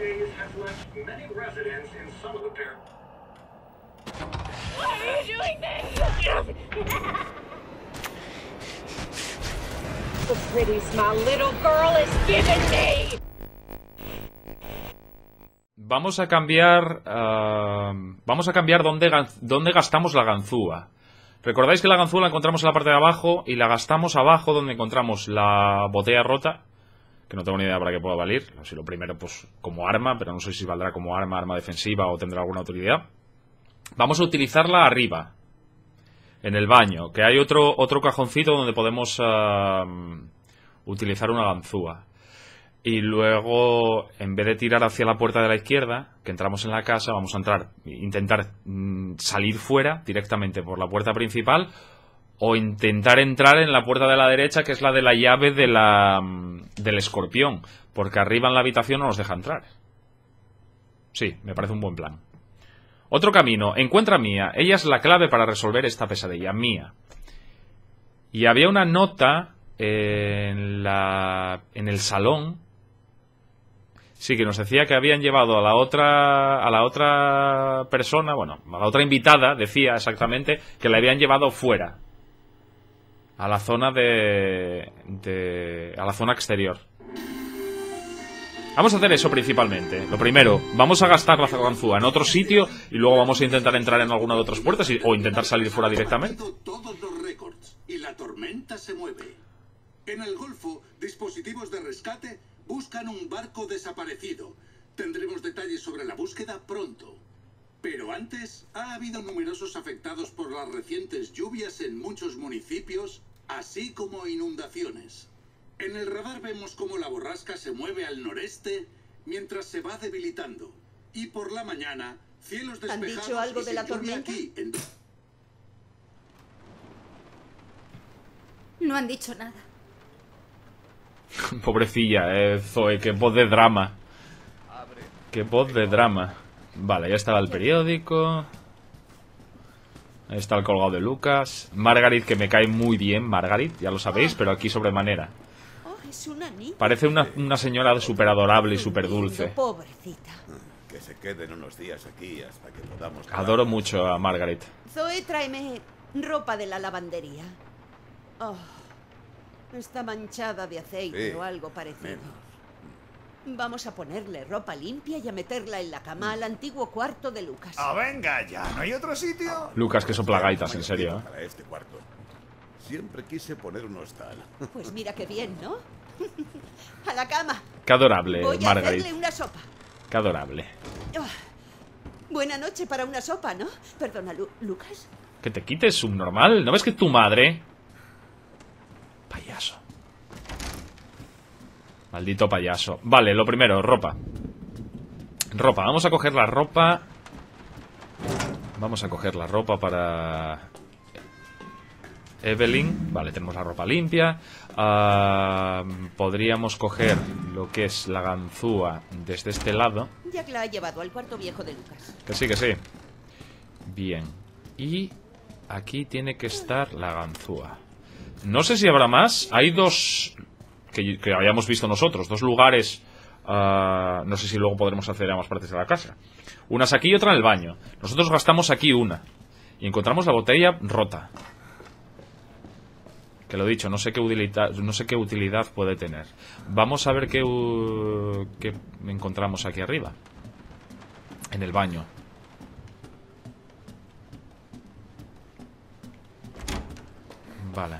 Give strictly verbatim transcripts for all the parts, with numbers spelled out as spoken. The pretties my little girl is giving me. Vamos a cambiar. Uh, vamos a cambiar dónde, dónde gastamos la ganzúa. ¿Recordáis que la ganzúa la encontramos en la parte de abajo y la gastamos abajo donde encontramos la botella rota? Que no tengo ni idea para qué pueda valer. Si lo primero, pues como arma, pero no sé si valdrá como arma, arma defensiva o tendrá alguna utilidad. Vamos a utilizarla arriba, en el baño, que hay otro, otro cajoncito donde podemos uh, utilizar una ganzúa. Y luego, en vez de tirar hacia la puerta de la izquierda, que entramos en la casa, vamos a entrar, intentar mm, salir fuera directamente por la puerta principal, o intentar entrar en la puerta de la derecha, que es la de la llave de la, del escorpión, porque arriba en la habitación no nos deja entrar. Sí, me parece un buen plan. Otro camino. Encuentra a Mía. Ella es la clave para resolver esta pesadilla. Mía. Y había una nota en, la, en el salón. Sí, que nos decía que habían llevado a la otra a la otra persona, bueno, a la otra invitada, decía exactamente, que la habían llevado fuera, a la zona de, de... a la zona exterior. Vamos a hacer eso principalmente. Lo primero, vamos a gastar la ganzúa en otro sitio y luego vamos a intentar entrar en alguna de otras puertas y, o intentar salir fuera directamente. Todos los récords y la tormenta se mueve. En el Golfo, dispositivos de rescate buscan un barco desaparecido. Tendremos detalles sobre la búsqueda pronto. Pero antes, ha habido numerosos afectados por las recientes lluvias en muchos municipios, así como inundaciones. En el radar vemos cómo la borrasca se mueve al noreste mientras se va debilitando. Y por la mañana, cielos despejados. ¿Han dicho algo de la tormenta? En... No han dicho nada. Pobrecilla, eh, Zoe, qué voz de drama. Qué voz de drama. Vale, ya estaba el periódico. Ahí está el colgado de Lucas. Margaret, que me cae muy bien, Margaret, ya lo sabéis, pero aquí sobremanera. Parece una, una señora súper adorable y súper dulce. Que se queden unos días aquí hasta que podamos. Adoro mucho a Margaret. Zoe, tráeme ropa de la lavandería. Oh. Está manchada de aceite, sí, o algo parecido. Menos. Vamos a ponerle ropa limpia y a meterla en la cama al antiguo cuarto de Lucas. ¡Ah, oh, venga ya! ¿No hay otro sitio? Lucas, que sopla gaitas, en serio. Para este cuarto. Siempre quise poner un hostal. Pues mira qué bien, ¿no? A la cama. Qué adorable, Margaret. Voy a hacerle una sopa. Qué adorable. Oh, buena noche para una sopa, ¿no? Perdona, Lu Lucas. Que te quites, subnormal. ¿No ves que tu madre... Payaso. Maldito payaso. Vale, lo primero, ropa. Ropa, vamos a coger la ropa. Vamos a coger la ropa para... Evelyn. Vale, tenemos la ropa limpia. Uh, podríamos coger lo que es la ganzúa desde este lado. Ya que la ha llevado al cuarto viejo de Lucas. Que sí, que sí. Bien. Y aquí tiene que estar la ganzúa. No sé si habrá más. Hay dos que, que habíamos visto nosotros. Dos lugares. Uh, no sé si luego podremos acceder a más partes de la casa. Una es aquí y otra en el baño. Nosotros gastamos aquí una. Y encontramos la botella rota. Que lo he dicho, no sé qué utilidad, no sé qué utilidad puede tener. Vamos a ver qué, uh, qué encontramos aquí arriba. En el baño. Vale.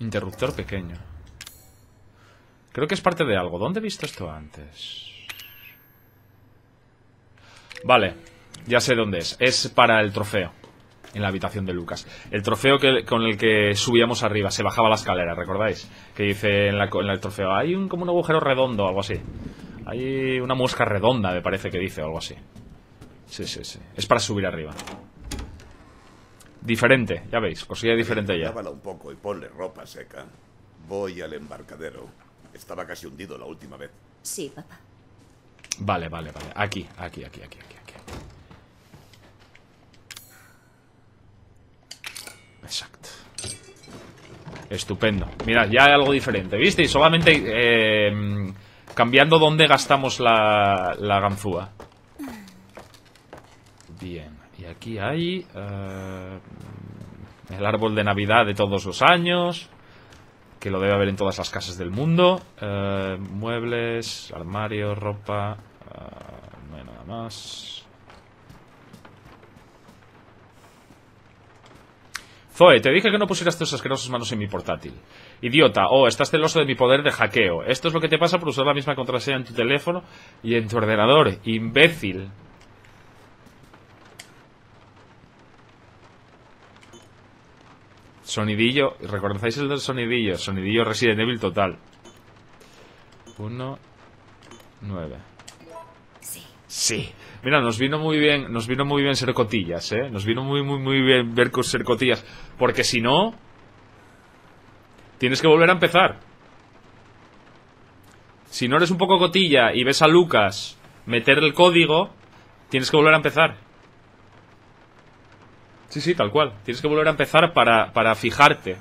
Interruptor pequeño. Creo que es parte de algo. ¿Dónde he visto esto antes? Vale, ya sé dónde es. Es para el trofeo. En la habitación de Lucas. El trofeo que, con el que subíamos arriba. Se bajaba la escalera, ¿recordáis? Que dice en, la, en el trofeo. Hay un, como un agujero redondo o algo así. Hay una mosca redonda, me parece que dice, o algo así. Sí, sí, sí. Es para subir arriba. Diferente, ya veis, cosilla diferente ya. Lávala un poco y ponle ropa seca. Voy al embarcadero. Estaba casi hundido la última vez. Sí, papá. Vale, vale, vale. Aquí, aquí, aquí, aquí, aquí, aquí. Exacto. Estupendo. Mirad, ya hay algo diferente, ¿visteis? Solamente eh, cambiando dónde gastamos la, la ganzúa. Bien, y aquí hay uh, el árbol de Navidad de todos los años, que lo debe haber en todas las casas del mundo. Uh, muebles, armario, ropa. Uh, no hay nada más. Zoe, te dije que no pusieras tus asquerosas manos en mi portátil. Idiota, oh, estás celoso de mi poder de hackeo. Esto es lo que te pasa por usar la misma contraseña en tu teléfono y en tu ordenador. Imbécil. Sonidillo, ¿recordáis el del sonidillo? Sonidillo Resident Evil total. Uno, nueve. Sí. Sí. Mira, nos vino muy bien, nos vino muy bien ser cotillas, ¿eh? Nos vino muy, muy, muy bien ver ser cotillas. Porque si no, tienes que volver a empezar. Si no eres un poco cotilla y ves a Lucas meter el código, tienes que volver a empezar. Sí, sí, tal cual. Tienes que volver a empezar para, para fijarte.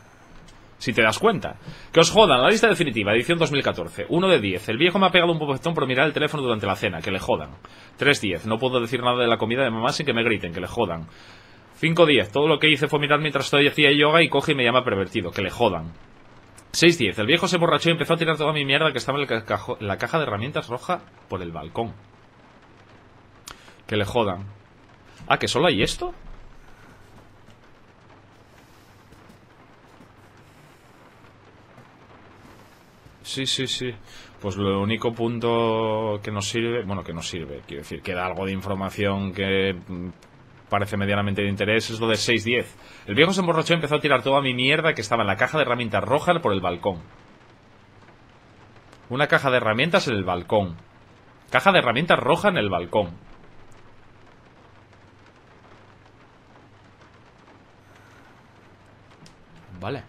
Si te das cuenta. Que os jodan. La lista definitiva. Edición dos mil catorce. uno de diez. El viejo me ha pegado un bofetón por mirar el teléfono durante la cena. Que le jodan. tres diez. No puedo decir nada de la comida de mamá sin que me griten. Que le jodan. cinco diez. Todo lo que hice fue mirar mientras estoy hacía yoga y coge y me llama pervertido. Que le jodan. seis diez. El viejo se emborrachó y empezó a tirar toda mi mierda que estaba en, el cajo, en la caja de herramientas roja por el balcón. Que le jodan. Ah, ¿que solo hay esto? Sí, sí, sí. Pues lo único punto que nos sirve... Bueno, que nos sirve. Quiero decir, que da algo de información que parece medianamente de interés. Es lo de seis diez. El viejo se emborrachó y empezó a tirar toda mi mierda que estaba en la caja de herramientas roja por el balcón. Una caja de herramientas en el balcón. Caja de herramientas roja en el balcón. Vale.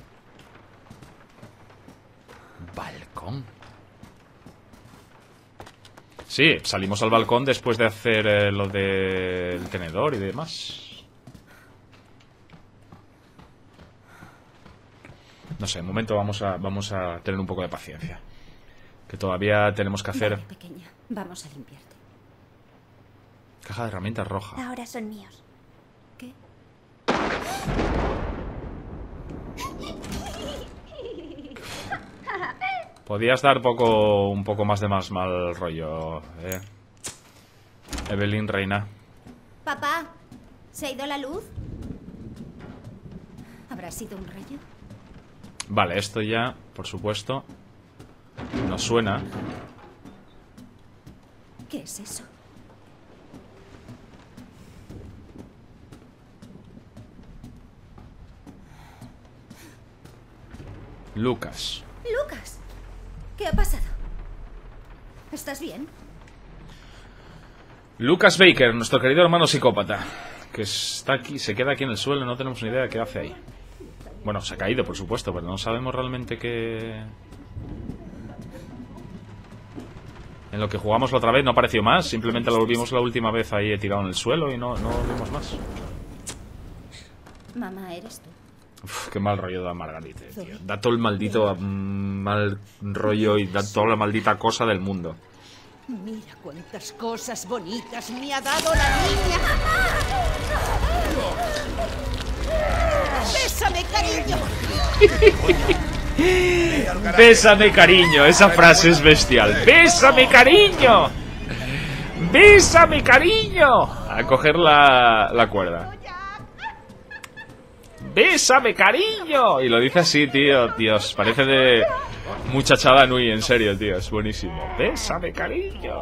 Balcón. Sí, salimos al balcón después de hacer eh, lo del tenedor y demás. No sé, de momento vamos a, vamos a tener un poco de paciencia. Que todavía tenemos que hacer. Dale, pequeña, vamos a limpiarte. Caja de herramientas roja. Ahora son míos. ¿Qué? Podías dar poco, un poco más de más mal rollo, eh. Evelyn, reina. Papá, ¿se ha ido la luz? ¿Habrá sido un rayo? Vale, esto ya, por supuesto, nos suena. ¿Qué es eso? Lucas. Lucas. ¿Qué ha pasado? ¿Estás bien? Lucas Baker, nuestro querido hermano psicópata, que está aquí, se queda aquí en el suelo, no tenemos ni idea de qué hace ahí. Bueno, se ha caído, por supuesto, pero no sabemos realmente qué... En lo que jugamos la otra vez no apareció más, simplemente lo vimos la última vez ahí tirado en el suelo y no, no lo vimos más. Mamá, eres tú. Uf, qué mal rollo da Margarita, tío. Da todo el maldito mmm, mal rollo y da toda la maldita cosa del mundo. Mira cuántas cosas bonitas me ha dado la niña. Bésame, cariño. Bésame, cariño. Esa frase es bestial. Bésame, cariño. Bésame, cariño. A coger la, la cuerda. ¡Bésame, cariño! Y lo dice así, tío. Dios, parece de Muchachada Nui, en serio, tío. Es buenísimo. ¡Bésame, cariño!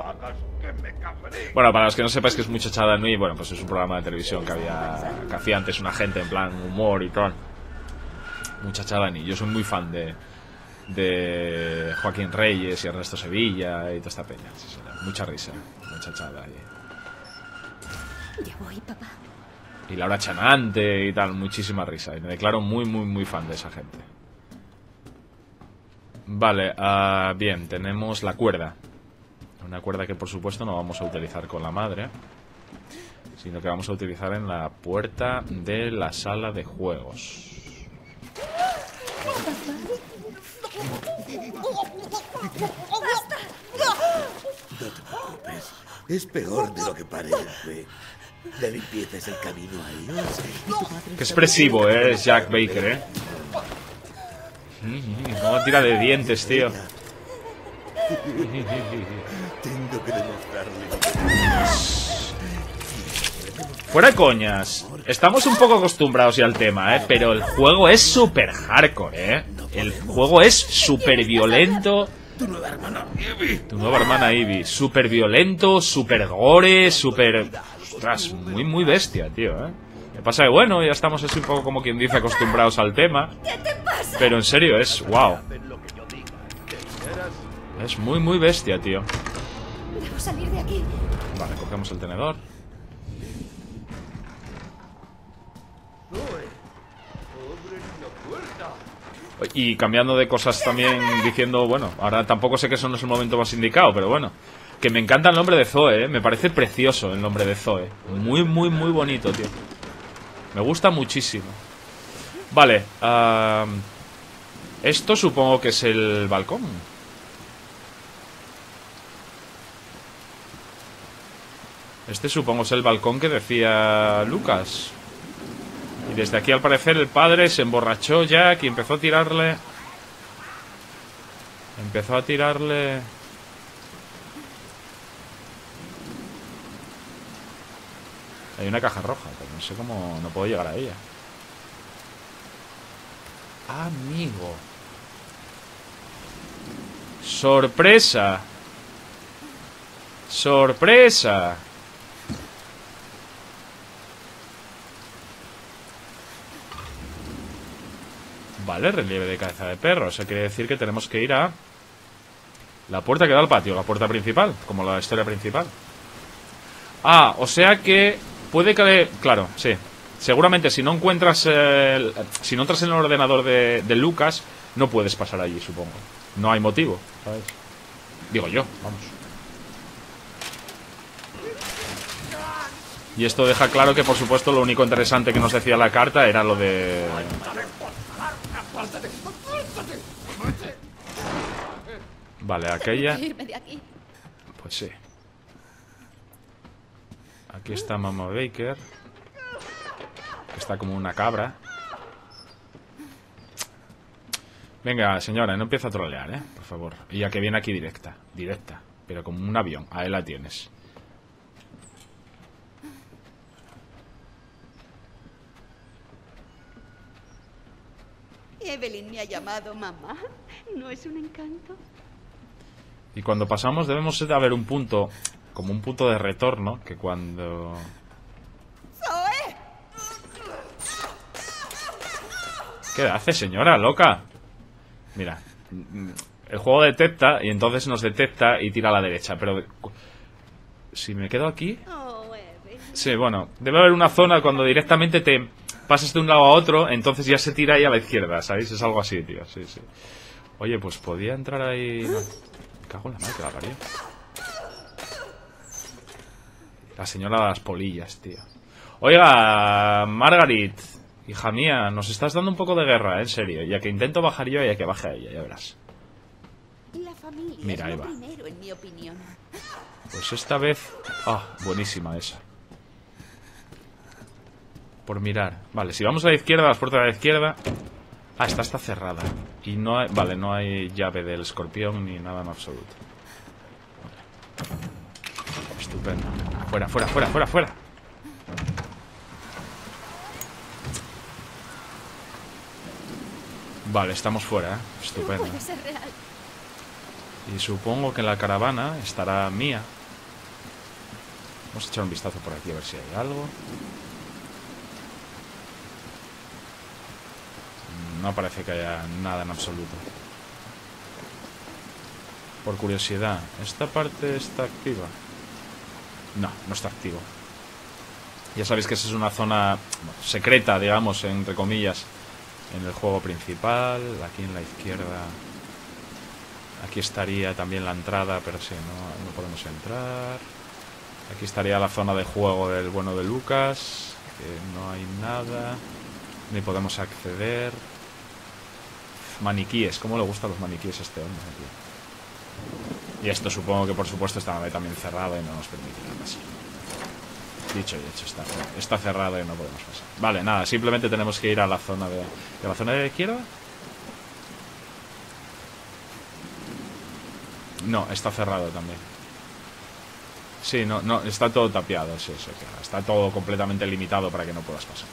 Bueno, para los que no sepáis que es Muchachada Nui, bueno, pues es un programa de televisión que había que hacía antes una gente en plan humor y tal. Muchachada Nui. Yo soy muy fan de, de Joaquín Reyes y Ernesto Sevilla y toda esta peña. Mucha risa. Muchachada. Ya voy, papá. Y La Hora Chanante y tal, muchísima risa. Y me declaro muy, muy, muy fan de esa gente. Vale, uh, bien, tenemos la cuerda. Una cuerda que por supuesto no vamos a utilizar con la madre, sino que vamos a utilizar en la puerta de la sala de juegos. ¡Basta! No te preocupes. Es peor de lo que parece. La limpieza es el camino a Dios. Qué expresivo, ¿eh? Es Jack Baker, ¿eh? Cómo tira de dientes, tío. Tengo que demostrarle. Fuera coñas. Estamos un poco acostumbrados ya al tema, ¿eh? Pero el juego es súper hardcore, ¿eh? El juego es súper violento. Tu nueva hermana Ivy. Tu nueva hermana Ivy. Súper violento, súper gore, súper... Ostras, muy, muy bestia, tío, ¿eh? Me pasa que, bueno, ya estamos así un poco como quien dice acostumbrados al tema. Pero en serio, es... ¡Wow! Es muy, muy bestia, tío. Vale, cogemos el tenedor. Y cambiando de cosas también, diciendo, bueno, ahora tampoco sé que eso no es el momento más indicado, pero bueno. Que me encanta el nombre de Zoe, ¿eh? Me parece precioso el nombre de Zoe. Muy, muy, muy bonito, tío. Me gusta muchísimo. Vale. Uh, esto supongo que es el balcón. Este supongo es el balcón que decía Lucas. Y desde aquí al parecer el padre se emborrachó ya, que empezó a tirarle... Empezó a tirarle... Hay una caja roja, pero no sé cómo... No puedo llegar a ella. Amigo. Sorpresa. Sorpresa. Vale, relieve de cabeza de perro. Eso quiere decir que tenemos que ir a... La puerta que da al patio, la puerta principal. Como la historia principal. Ah, o sea que... Puede que... Claro, sí. Seguramente si no encuentras el... Si no entras en el ordenador de, de Lucas, no puedes pasar allí, supongo. No hay motivo, ¿sabes? Digo yo, vamos. Y esto deja claro que, por supuesto, lo único interesante que nos decía la carta era lo de... Vale, aquella... Pues sí. Aquí está Mamá Baker. Que está como una cabra. Venga, señora, no empieza a trolear, ¿eh? Por favor. Y ya que viene aquí directa. Directa. Pero como un avión. Ahí la tienes. Evelyn me ha llamado mamá. ¿No es un encanto? Y cuando pasamos debemos de haber un punto... Como un punto de retorno, que cuando... ¡Zoe! ¿Qué hace, señora loca? Mira, el juego detecta y entonces nos detecta y tira a la derecha, pero... Si me quedo aquí... Sí, bueno, debe haber una zona cuando directamente te pasas de un lado a otro, entonces ya se tira ahí a la izquierda, ¿sabéis? Es algo así, tío, sí, sí. Oye, pues podía entrar ahí... No. Me cago en la madre que la parió. La señora de las polillas, tío. Oiga, Margaret, hija mía, nos estás dando un poco de guerra, ¿eh? En serio. Ya que intento bajar yo y ya que baje a ella, ya verás. La familia. Mira, ahí va. Primero, en mi opinión. Pues esta vez... Ah, oh, buenísima esa. Por mirar. Vale, si vamos a la izquierda, las puertas de la izquierda... Ah, esta está cerrada. Y no hay... Vale, no hay llave del escorpión ni nada en absoluto. Vale. Estupendo. Fuera, fuera, fuera, fuera, fuera. Vale, estamos fuera, ¿eh? Estupendo. Y supongo que en la caravana estará Mía. Vamos a echar un vistazo por aquí a ver si hay algo. No parece que haya nada en absoluto. Por curiosidad, ¿esta parte está activa? No, no está activo. Ya sabéis que esa es una zona secreta, digamos, entre comillas, en el juego principal. Aquí en la izquierda. Aquí estaría también la entrada, pero sí, no, no podemos entrar. Aquí estaría la zona de juego del bueno de Lucas, que no hay nada, ni podemos acceder. Maniquíes, cómo le gustan los maniquíes a este hombre, tío. Y esto supongo que por supuesto estaba también cerrado y no nos permitirá pasar. Dicho y hecho, está, está cerrado y no podemos pasar. Vale, nada, simplemente tenemos que ir a la zona de... ¿De la zona de la izquierda? No, está cerrado también. Sí, no, no, está todo tapiado, sí, sí, claro. Está todo completamente limitado para que no puedas pasar.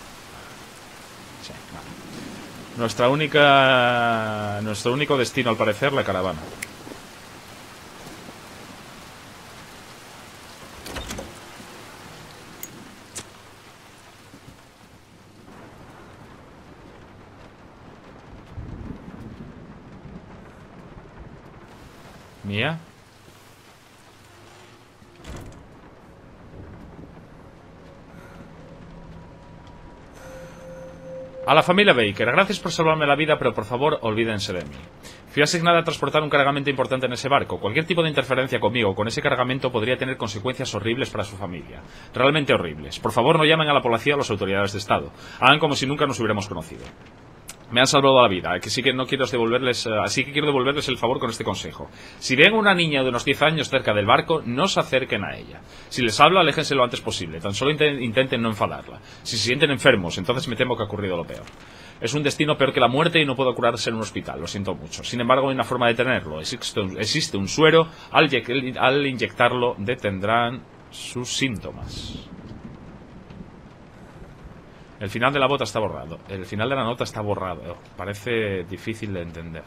Sí, vale. Nuestra única... Nuestro único destino, al parecer, la caravana. Mía. A la familia Baker, gracias por salvarme la vida, pero por favor, olvídense de mí. Fui asignada a transportar un cargamento importante en ese barco. Cualquier tipo de interferencia conmigo o con ese cargamento podría tener consecuencias horribles para su familia. Realmente horribles. Por favor, no llamen a la policía o a las autoridades de Estado. Hagan como si nunca nos hubiéramos conocido. Me han salvado la vida, que sí que no quiero devolverles, así que quiero devolverles el favor con este consejo. Si ven a una niña de unos diez años cerca del barco, no se acerquen a ella. Si les habla, aléjense lo antes posible. Tan solo intenten no enfadarla. Si se sienten enfermos, entonces me temo que ha ocurrido lo peor. Es un destino peor que la muerte y no puedo curarse en un hospital, lo siento mucho. Sin embargo, hay una forma de tenerlo. Existe un, existe un suero, al, al inyectarlo detendrán sus síntomas. El final de la bota está borrado. El final de la nota está borrado. Parece difícil de entender.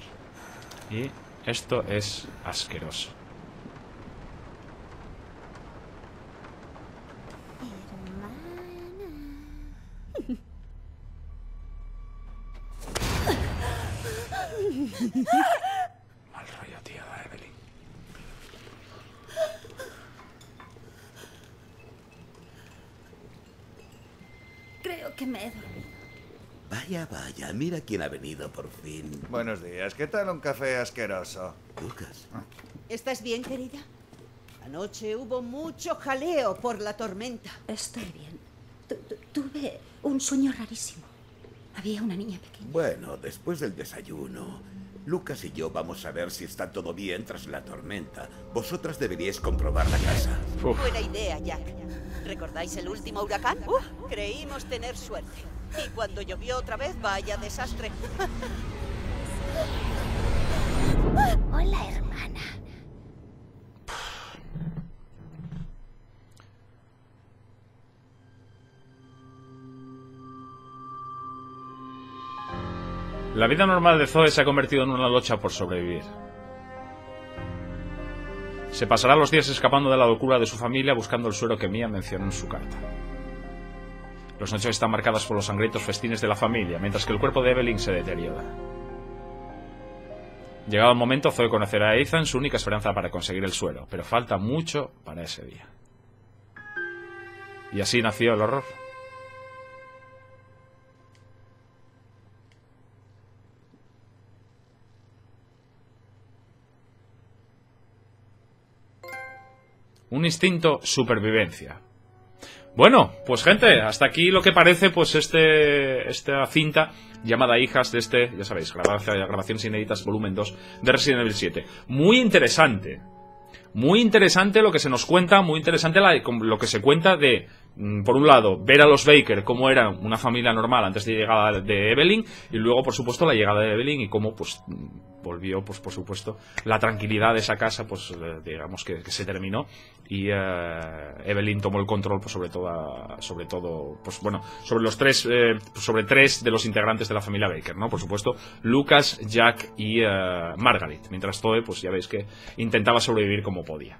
Y esto es asqueroso. Mal rollo, tía, Evelyn. Creo que me he dormido. Vaya, vaya, mira quién ha venido por fin. Buenos días, ¿qué tal un café asqueroso? Lucas. ¿Estás bien, querida? Anoche hubo mucho jaleo por la tormenta. Estoy bien. Tuve un sueño rarísimo. Había una niña pequeña. Bueno, después del desayuno, Lucas y yo vamos a ver si está todo bien tras la tormenta. Vosotras deberíais comprobar la casa. Uf. Buena idea, Jack. ¿Recordáis el último huracán? Uh, creímos tener suerte. Y cuando llovió otra vez, vaya desastre. Hola, hermana. La vida normal de Zoe se ha convertido en una lucha por sobrevivir. Se pasará los días escapando de la locura de su familia buscando el suero que Mía mencionó en su carta. Las noches están marcadas por los sangrientos festines de la familia, mientras que el cuerpo de Evelyn se deteriora. Llegado el momento, Zoe conocerá a Ethan, su única esperanza para conseguir el suero, pero falta mucho para ese día. Y así nació el horror. Un instinto supervivencia. Bueno, pues gente, hasta aquí lo que parece pues este esta cinta llamada Hijas de este, ya sabéis, grabaciones inéditas volumen dos de Resident Evil siete. Muy interesante. Muy interesante lo que se nos cuenta, muy interesante la, lo que se cuenta de, por un lado, ver a los Baker cómo era una familia normal antes de llegada de Evelyn, y luego, por supuesto, la llegada de Evelyn y cómo pues volvió, pues por supuesto, la tranquilidad de esa casa, pues digamos que, que se terminó, y uh, Evelyn tomó el control, pues sobre todo, sobre todo, pues bueno, sobre los tres, eh, sobre tres de los integrantes de la familia Baker, ¿no? Por supuesto, Lucas, Jack y uh, Margaret, mientras Zoe, pues ya veis que intentaba sobrevivir como podía.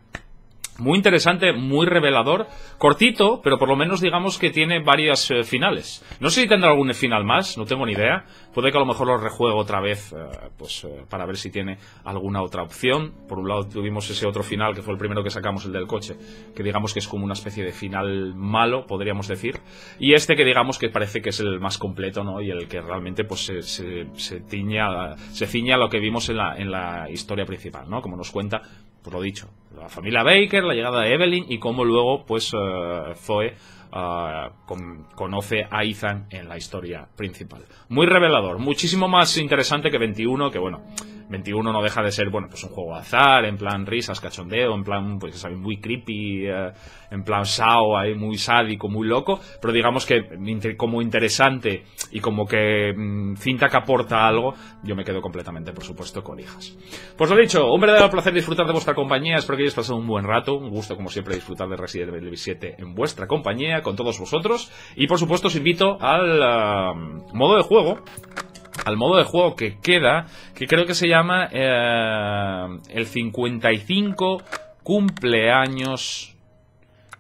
Muy interesante, muy revelador, cortito, pero por lo menos digamos que tiene varias eh, finales. No sé si tendrá algún final más, no tengo ni idea. Puede que a lo mejor lo rejuego otra vez eh, pues eh, para ver si tiene alguna otra opción. Por un lado tuvimos ese otro final que fue el primero que sacamos, el del coche, que digamos que es como una especie de final malo, podríamos decir. Y este que digamos que parece que es el más completo, ¿no? Y el que realmente pues se, se, se, tiña, se ciña a lo que vimos en la, en la historia principal, ¿no? Como nos cuenta, pues lo dicho, la familia Baker, la llegada de Evelyn y cómo luego pues uh, Zoe uh, con, conoce a Ethan en la historia principal. Muy revelador, muchísimo más interesante que veintiuno, que bueno, veintiuno no deja de ser, bueno, pues un juego de azar, en plan risas, cachondeo, en plan, pues ¿sabes? Muy creepy, uh, en plan sao, ahí, muy sádico, muy loco, pero digamos que como interesante y como que mmm, cinta que aporta algo, yo me quedo completamente, por supuesto, con Hijas. Pues lo dicho, un verdadero placer disfrutar de vuestra compañía, espero que hayáis pasado un buen rato, un gusto como siempre disfrutar de Resident Evil siete en vuestra compañía, con todos vosotros, y por supuesto os invito al uh, modo de juego, al modo de juego que queda, que creo que se llama eh, el cincuenta y cinco cumpleaños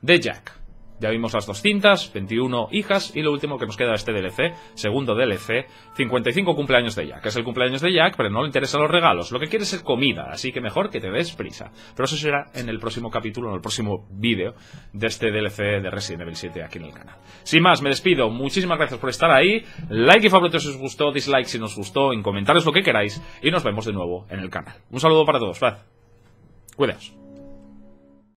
de Jack. Ya vimos las dos cintas, veintiuno Hijas, y lo último que nos queda este D L C, segundo D L C, cincuenta y cinco cumpleaños de Jack. Es el cumpleaños de Jack, pero no le interesan los regalos, lo que quiere es comida, así que mejor que te des prisa. Pero eso será en el próximo capítulo, en el próximo vídeo de este D L C de Resident Evil siete aquí en el canal. Sin más, me despido, muchísimas gracias por estar ahí, like y favorito si os gustó, dislike si nos gustó, en comentarios lo que queráis, y nos vemos de nuevo en el canal. Un saludo para todos, paz. Cuidaos.